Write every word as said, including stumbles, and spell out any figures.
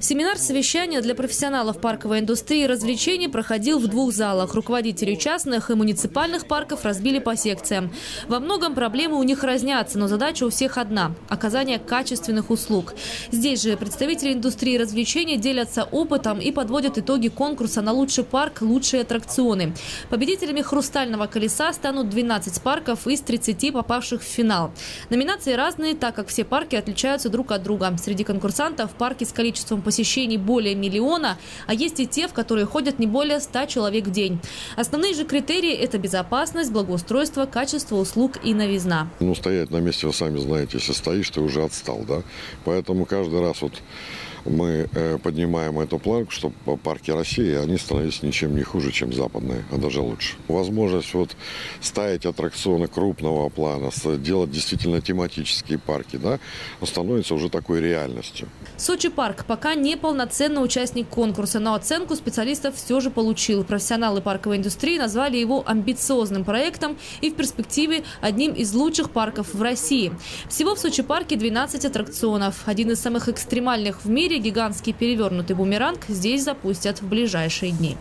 Семинар-совещание для профессионалов парковой индустрии и развлечений проходил в двух залах. Руководители частных и муниципальных парков разбили по секциям. Во многом проблемы у них разнятся, но задача у всех одна – оказание качественных услуг. Здесь же представители индустрии развлечений делятся опытом и подводят итоги конкурса на лучший парк, лучшие аттракционы. Победителями «Хрустального колеса» станут двенадцать парков из тридцати попавших в финал. Номинации разные, так как все парки отличаются друг от друга. Среди конкурсантов парки с количеством посещений более миллиона, а есть и те, в которые ходят не более ста человек в день. Основные же критерии – это безопасность, благоустройство, качество услуг и новизна. Ну, стоять на месте, вы сами знаете, если стоишь, ты уже отстал, да? Поэтому каждый раз вот мы поднимаем эту планку, чтобы парки России, они становились ничем не хуже, чем западные, а даже лучше. Возможность вот ставить аттракционы крупного плана, делать действительно тематические парки, да, становится уже такой реальностью. Сочи-парк пока не полноценный участник конкурса, но оценку специалистов все же получил. Профессионалы парковой индустрии назвали его амбициозным проектом и в перспективе одним из лучших парков в России. Всего в Сочи-парке двенадцать аттракционов. Один из самых экстремальных в мире, гигантский перевернутый бумеранг, здесь запустят в ближайшие дни.